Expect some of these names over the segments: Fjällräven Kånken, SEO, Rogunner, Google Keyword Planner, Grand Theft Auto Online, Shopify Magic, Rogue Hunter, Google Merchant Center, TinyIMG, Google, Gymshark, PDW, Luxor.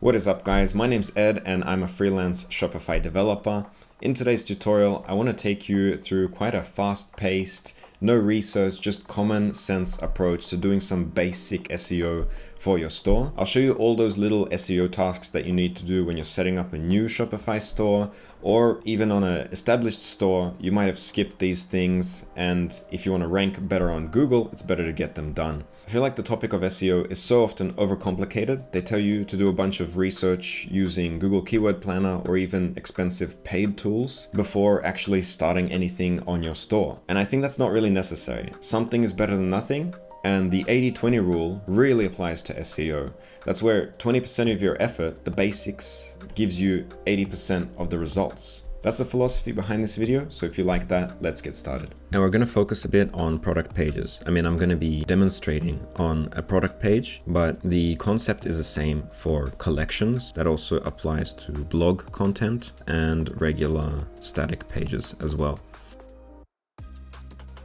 What is up, guys? My name's Ed and I'm a freelance Shopify developer. In today's tutorial, I want to take you through quite a fast-paced, no research, just common sense approach to doing some basic SEO for your store. I'll show you all those little SEO tasks that you need to do when you're setting up a new Shopify store, or even on an established store, you might have skipped these things. And if you want to rank better on Google, it's better to get them done. I feel like the topic of SEO is so often overcomplicated. They tell you to do a bunch of research using Google Keyword Planner or even expensive paid tools before actually starting anything on your store. And I think that's not really necessary. Something is better than nothing, and the 80-20 rule really applies to SEO. That's where 20% of your effort, the basics, gives you 80% of the results. That's the philosophy behind this video, so if you like that, let's get started. And we're going to focus a bit on product pages. I mean, I'm going to be demonstrating on a product page, but the concept is the same for collections. That also applies to blog content and regular static pages as well.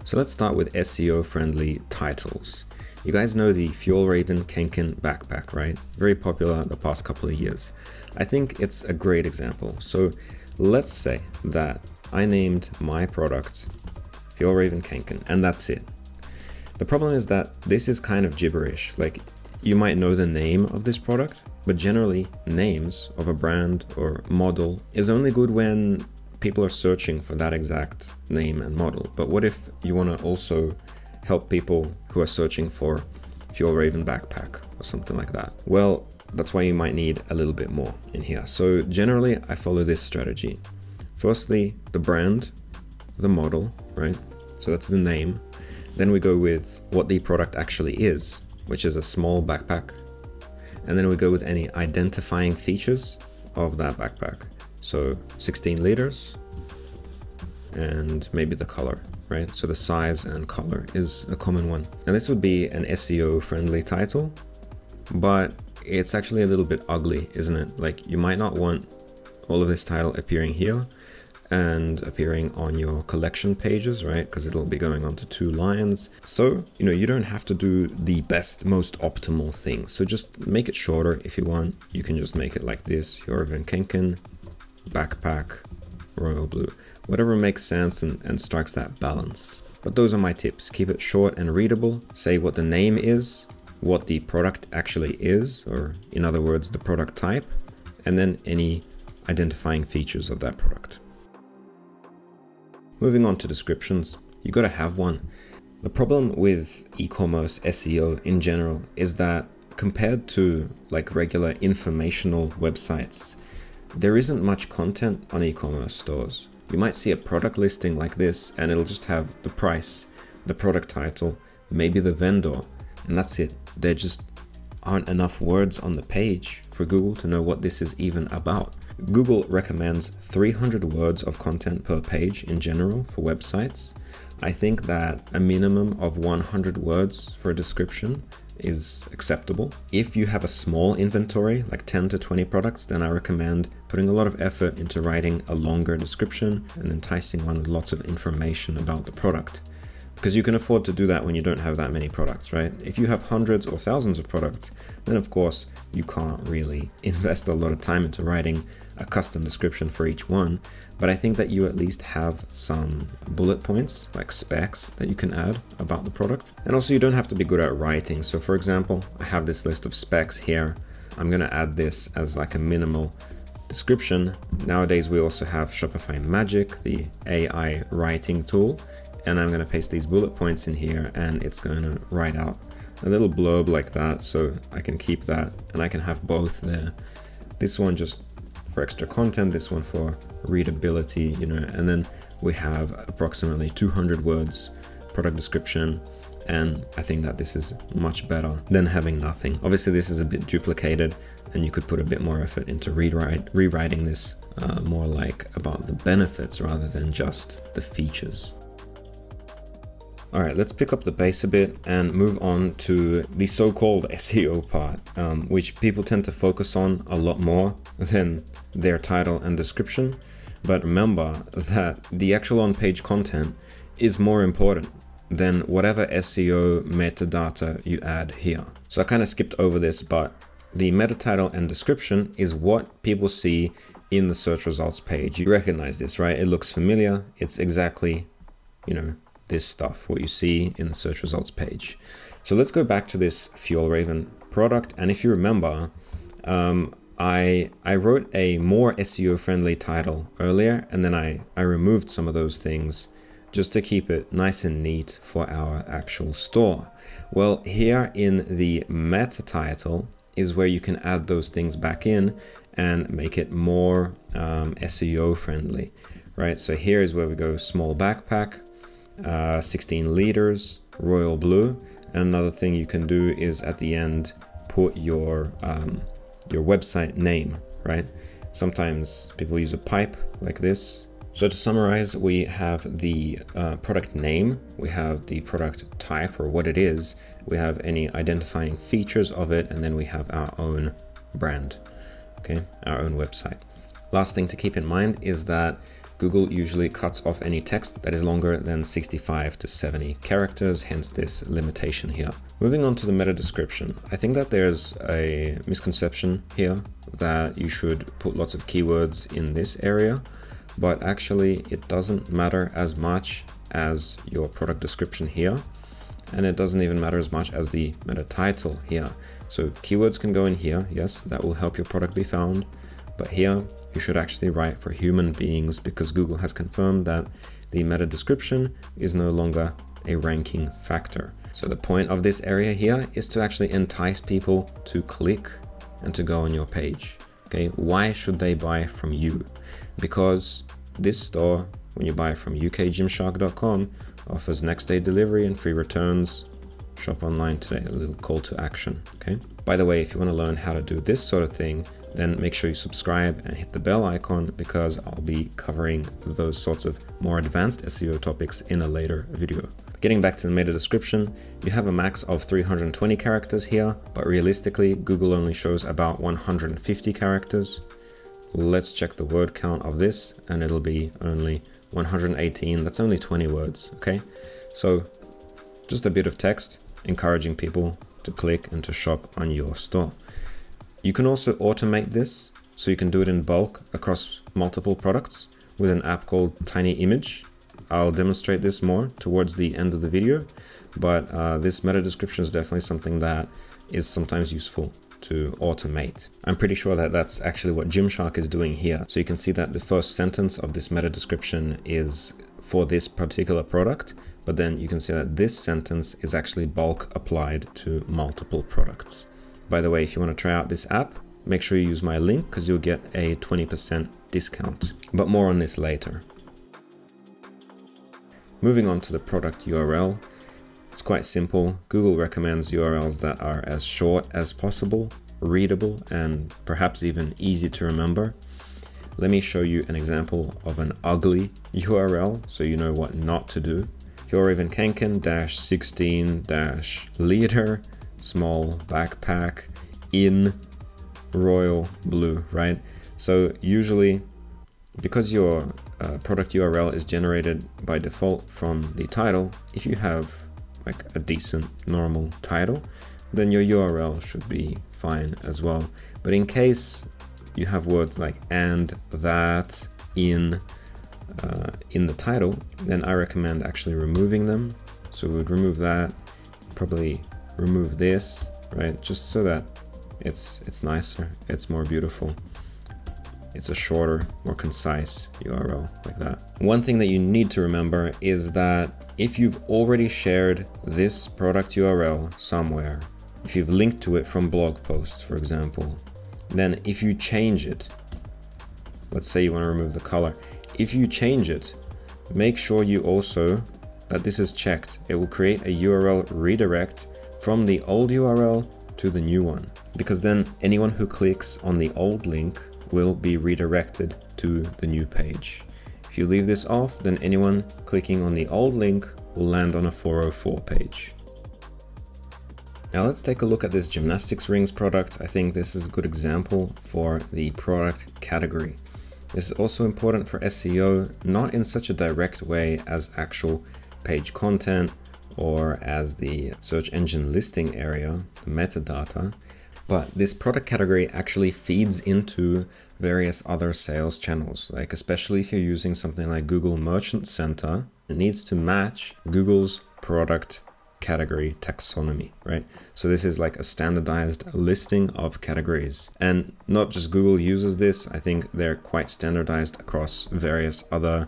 So let's start with SEO-friendly titles. You guys know the Fjällräven Kånken backpack, right? Very popular the past couple of years. I think it's a great example. So let's say that I named my product Fjällräven Kånken, and that's it. The problem is that this is kind of gibberish. Like, you might know the name of this product, but generally names of a brand or model is only good when people are searching for that exact name and model. But what if you want to also help people who are searching for Fjällräven backpack or something like that? Well, that's why you might need a little bit more in here. So generally I follow this strategy. Firstly, the brand, the model, right? So that's the name. Then we go with what the product actually is, which is a small backpack. And then we go with any identifying features of that backpack. So 16 liters and maybe the color, right? So the size and color is a common one. And this would be an SEO friendly title, but it's actually a little bit ugly, isn't it? Like, you might not want all of this title appearing here and appearing on your collection pages, right? Because it'll be going onto two lines. So, you know, you don't have to do the best, most optimal thing. So just make it shorter if you want. You can just make it like this, Fjällräven Kånken backpack, royal blue, whatever makes sense and strikes that balance. But those are my tips. Keep it short and readable. Say what the name is, what the product actually is, or in other words, the product type, and then any identifying features of that product. Moving on to descriptions, you gotta have one. The problem with e-commerce SEO in general is that compared to like regular informational websites, there isn't much content on e-commerce stores. You might see a product listing like this and it'll just have the price, the product title, maybe the vendor, and that's it. There just aren't enough words on the page for Google to know what this is even about. Google recommends 300 words of content per page in general for websites. I think that a minimum of 100 words for a description is acceptable. If you have a small inventory, like 10 to 20 products, then I recommend putting a lot of effort into writing a longer description, an enticing one with lots of information about the product. Because you can afford to do that when you don't have that many products, right? If you have hundreds or thousands of products, then of course you can't really invest a lot of time into writing a custom description for each one. But I think that you at least have some bullet points, like specs, that you can add about the product. And also you don't have to be good at writing. So for example, I have this list of specs here. I'm gonna add this as like a minimal description. Nowadays, we also have Shopify Magic, the AI writing tool. And I'm gonna paste these bullet points in here and it's gonna write out a little blurb like that, so I can keep that and I can have both there. This one just for extra content, this one for readability, you know, and then we have approximately 200 words product description. And I think that this is much better than having nothing. Obviously this is a bit duplicated and you could put a bit more effort into rewriting this more like about the benefits rather than just the features. All right, let's pick up the pace a bit and move on to the so-called SEO part, which people tend to focus on a lot more than their title and description. But remember that the actual on-page content is more important than whatever SEO metadata you add here. So I kind of skipped over this, but The meta title and description is what people see in the search results page. You recognize this, right? It looks familiar. It's exactly, you know, this stuff, what you see in the search results page. So let's go back to this Fjällräven product. And if you remember, I wrote a more SEO friendly title earlier, and then I removed some of those things just to keep it nice and neat for our actual store. Well, here in the meta title is where you can add those things back in and make it more SEO friendly, right? So here is where we go small backpack, 16 liters, royal blue. And another thing you can do is at the end, put your website name, right? Sometimes people use a pipe like this. So to summarize, we have the product name, we have the product type or what it is, we have any identifying features of it, and then we have our own brand, okay, our own website. Last thing to keep in mind is that Google usually cuts off any text that is longer than 65 to 70 characters, hence this limitation here. Moving on to the meta description. I think that there's a misconception here that you should put lots of keywords in this area. But actually it doesn't matter as much as your product description here, and it doesn't even matter as much as the meta title here. So keywords can go in here, yes, that will help your product be found, but here you should actually write for human beings, because Google has confirmed that the meta description is no longer a ranking factor. So the point of this area here is to actually entice people to click and to go on your page. Okay, why should they buy from you? Because this store, when you buy from ukgymshark.com, offers next day delivery and free returns. Shop online today, a little call to action, okay? By the way, if you want to learn how to do this sort of thing, then make sure you subscribe and hit the bell icon, because I'll be covering those sorts of more advanced SEO topics in a later video. Getting back to the meta description, you have a max of 320 characters here, but realistically, Google only shows about 150 characters. Let's check the word count of this, and it'll be only 118. That's only 20 words, okay? So just a bit of text encouraging people to click and to shop on your store. You can also automate this, so you can do it in bulk across multiple products with an app called TinyIMG. I'll demonstrate this more towards the end of the video, but this meta description is definitely something that is sometimes useful to automate. I'm pretty sure that that's actually what Gymshark is doing here. So you can see that the first sentence of this meta description is for this particular product, but then you can see that this sentence is actually bulk applied to multiple products. By the way, if you want to try out this app, make sure you use my link, because you'll get a 20% discount, but more on this later. Moving on to the product URL, it's quite simple. Google recommends URLs that are as short as possible, readable, and perhaps even easy to remember. Let me show you an example of an ugly URL so you know what not to do. Fjällräven Kånken -16-liter small backpack in royal blue, right? So usually, because your product URL is generated by default from the title, if you have like a decent normal title, then your URL should be fine as well. But in case you have words like and, that, in the title, then I recommend actually removing them. So we would remove that, probably remove this, right? Just so that it's nicer, it's more beautiful. It's a shorter, more concise URL like that. One thing that you need to remember is that if you've already shared this product URL somewhere, if you've linked to it from blog posts, for example, then if you change it, let's say you want to remove the color. If you change it, make sure you also that this is checked. It will create a URL redirect from the old URL to the new one, because then anyone who clicks on the old link will be redirected to the new page. If you leave this off, then anyone clicking on the old link will land on a 404 page. Now let's take a look at this gymnastics rings product. I think this is a good example for the product category. This is also important for SEO, not in such a direct way as actual page content or as the search engine listing area, the metadata, But this product category actually feeds into various other sales channels, like especially if you're using something like Google Merchant Center, it needs to match Google's product category taxonomy, right? So this is like a standardized listing of categories, and not just Google uses this. I think they're quite standardized across various other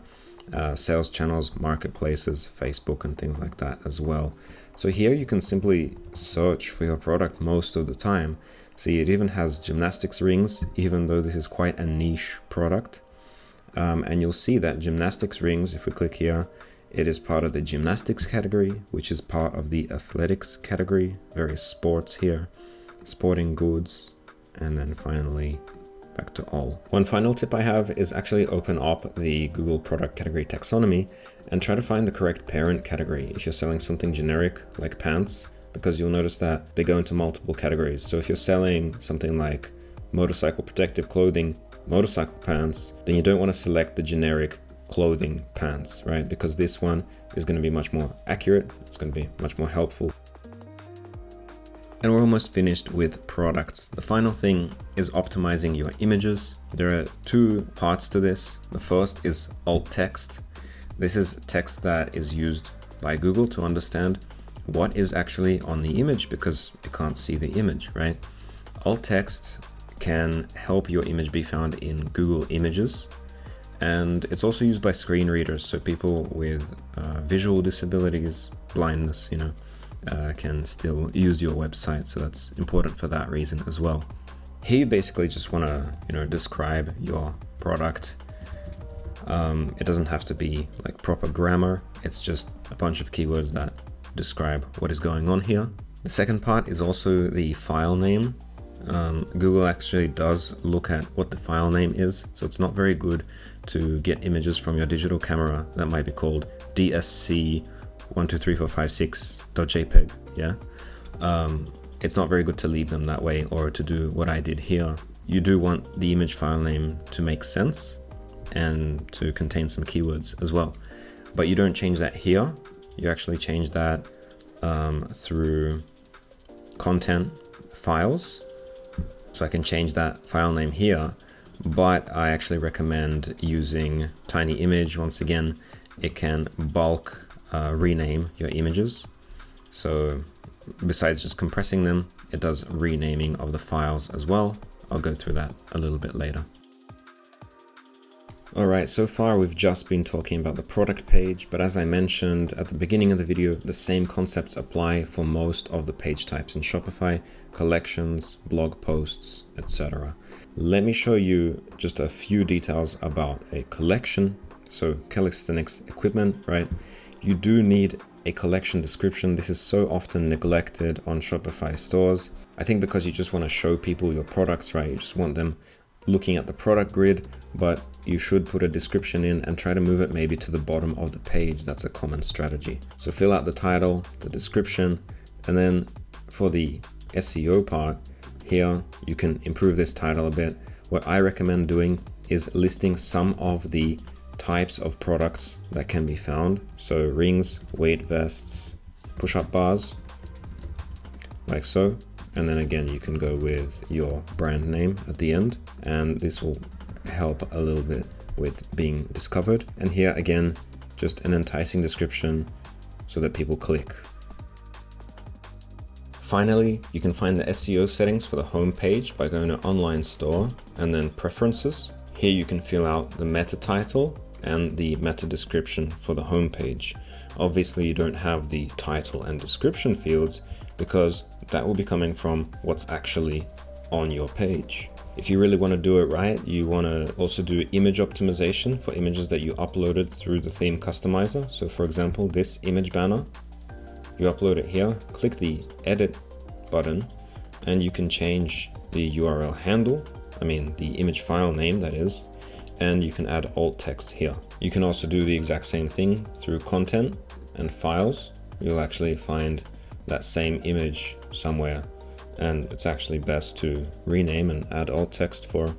sales channels, marketplaces, Facebook and things like that as well. So here you can simply search for your product most of the time. See, it even has gymnastics rings, even though this is quite a niche product. And you'll see that gymnastics rings, if we click here, it is part of the gymnastics category, which is part of the athletics category, various sports here, sporting goods, and then finally back to all. One final tip I have is actually open up the Google product category taxonomy and try to find the correct parent category if you're selling something generic like pants, because you'll notice that they go into multiple categories. So if you're selling something like motorcycle protective clothing, motorcycle pants, then you don't want to select the generic clothing pants, right? Because this one is going to be much more accurate. It's going to be much more helpful. And we're almost finished with products. The final thing is optimizing your images. There are two parts to this. The first is alt text. This is text that is used by Google to understand what is actually on the image, because it can't see the image, right? Alt text can help your image be found in Google Images. And it's also used by screen readers. So people with visual disabilities, blindness, you know, can still use your website. So that's important for that reason as well. Here you basically just want to, you know, describe your product. It doesn't have to be like proper grammar. It's just a bunch of keywords that describe what is going on here. The second part is also the file name. Google actually does look at what the file name is, so it's not very good to get images from your digital camera that might be called dsc123456.jpg. yeah, it's not very good to leave them that way or to do what I did here. You do want the image file name to make sense and to contain some keywords as well, but you don't change that here. You actually change that through content files. So I can change that file name here, but I actually recommend using TinyIMG. Once again, it can bulk rename your images. So besides just compressing them, it does renaming of the files as well. I'll go through that a little bit later. All right, so far we've just been talking about the product page, but as I mentioned at the beginning of the video, the same concepts apply for most of the page types in Shopify: collections, blog posts, etc. Let me show you just a few details about a collection. So calisthenics equipment, right? You do need a collection description. This is so often neglected on Shopify stores. I think because you just want to show people your products, right? You just want them looking at the product grid, but you should put a description in and try to move it maybe to the bottom of the page. That's a common strategy. So fill out the title, the description, and then for the SEO part here, you can improve this title a bit. What I recommend doing is listing some of the types of products that can be found. So rings, weight vests, push-up bars, like so. And then again, you can go with your brand name at the end, and this will help a little bit with being discovered. And here again, just an enticing description so that people click. Finally, you can find the SEO settings for the home page by going to online store and then preferences. Here you can fill out the meta title and the meta description for the home page. Obviously you don't have the title and description fields because that will be coming from what's actually on your page. If you really want to do it right, you want to also do image optimization for images that you uploaded through the theme customizer. So for example, this image banner, you upload it here, click the edit button, and you can change the URL handle, I mean the image file name that is, and you can add alt text here. You can also do the exact same thing through content and files. You'll actually find that same image somewhere, and it's actually best to rename and add alt text for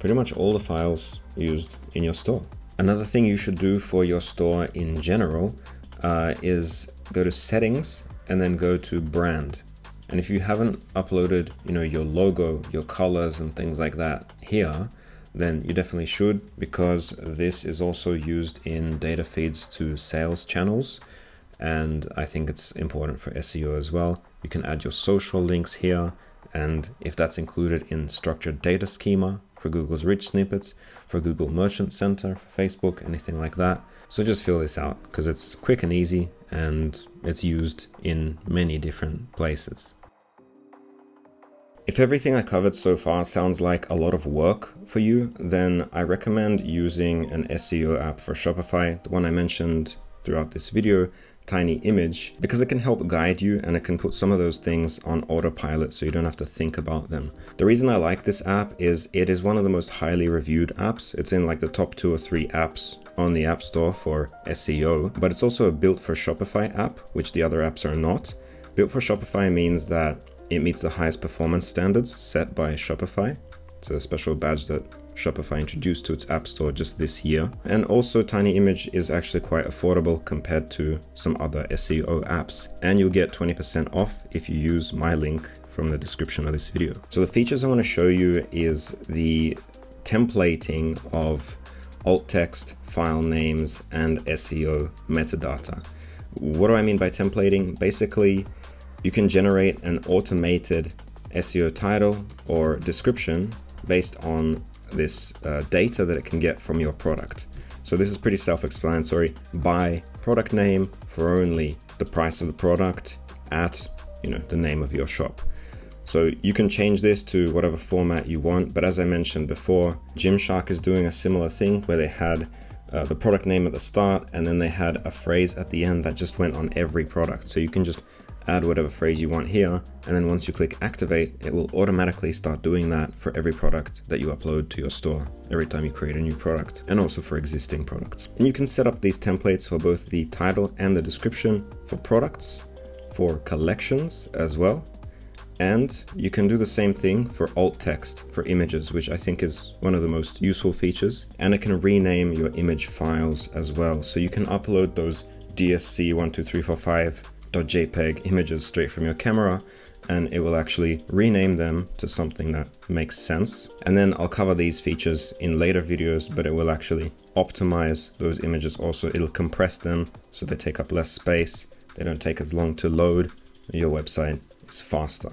pretty much all the files used in your store. Another thing you should do for your store in general is go to settings and then go to brand. And if you haven't uploaded, you know, your logo, your colors and things like that here, then you definitely should, because this is also used in data feeds to sales channels. And I think it's important for SEO as well. You can add your social links here. And if that's included in structured data schema for Google's rich snippets, for Google Merchant Center, for Facebook, anything like that. So just fill this out because it's quick and easy and it's used in many different places. If everything I covered so far sounds like a lot of work for you, then I recommend using an SEO app for Shopify, the one I mentioned throughout this video, TinyIMG, because it can help guide you and it can put some of those things on autopilot so you don't have to think about them. The reason I like this app is it is one of the most highly reviewed apps. It's in like the top 2 or 3 apps on the App Store for SEO, but it's also a built for Shopify app, which the other apps are not. Built for Shopify means that it meets the highest performance standards set by Shopify. It's a special badge that Shopify introduced to its App Store just this year. And also TinyIMG is actually quite affordable compared to some other SEO apps. And you'll get 20% off if you use my link from the description of this video. So the features I want to show you is the templating of alt text, file names, and SEO metadata. What do I mean by templating? Basically, you can generate an automated SEO title or description based on this data that it can get from your product. So this is pretty self-explanatory. By product name for only the price of the product at, you know, the name of your shop. So you can change this to whatever format you want. But as I mentioned before, Gymshark is doing a similar thing where they had the product name at the start and then they had a phrase at the end that just went on every product. So you can just add whatever phrase you want here. And then once you click activate, it will automatically start doing that for every product that you upload to your store, every time you create a new product, and also for existing products. And you can set up these templates for both the title and the description for products, for collections as well. And you can do the same thing for alt text, for images, which I think is one of the most useful features. And it can rename your image files as well. So you can upload those DSC12345.jpg images straight from your camera, and it will actually rename them to something that makes sense. And then I'll cover these features in later videos, but it will actually optimize those images also. It'll compress them so they take up less space. They don't take as long to load. Your website is faster.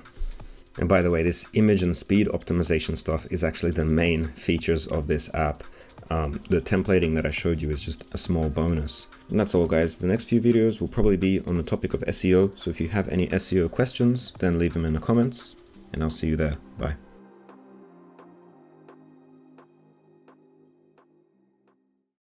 And by the way, this image and speed optimization stuff is actually the main features of this app. The templating that I showed you is just a small bonus. And that's all, guys. The next few videos will probably be on the topic of SEO. So if you have any SEO questions, then leave them in the comments and I'll see you there. Bye.